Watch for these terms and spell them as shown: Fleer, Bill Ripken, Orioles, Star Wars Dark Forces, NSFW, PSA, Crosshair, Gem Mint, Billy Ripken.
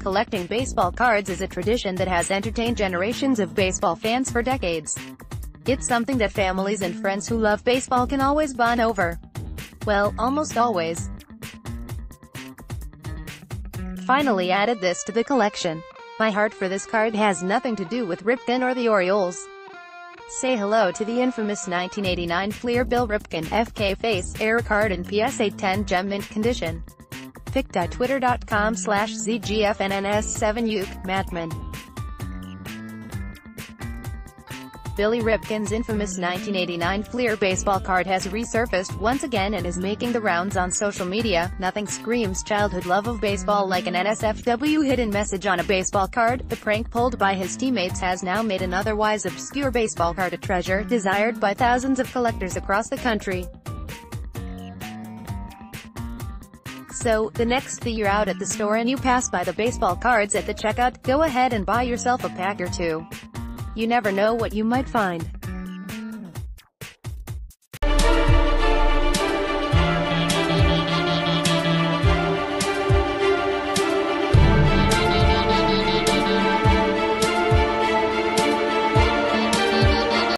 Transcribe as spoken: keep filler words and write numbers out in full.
Collecting baseball cards is a tradition that has entertained generations of baseball fans for decades. It's something that families and friends who love baseball can always bond over. Well, almost always. Finally added this to the collection. My heart for this card has nothing to do with Ripken or the Orioles. Say hello to the infamous nineteen eighty-nine Fleer Bill Ripken F K Face Era card in P S A ten gem mint condition. pic dot twitter dot com slash Z G F N N S seven Uke Matman. Billy Ripken's infamous nineteen eighty-nine Fleer baseball card has resurfaced once again and is making the rounds on social media. Nothing screams childhood love of baseball like an N S F W hidden message on a baseball card. The prank pulled by his teammates has now made an otherwise obscure baseball card a treasure desired by thousands of collectors across the country. So, the next day you're out at the store and you pass by the baseball cards at the checkout, go ahead and buy yourself a pack or two. You never know what you might find.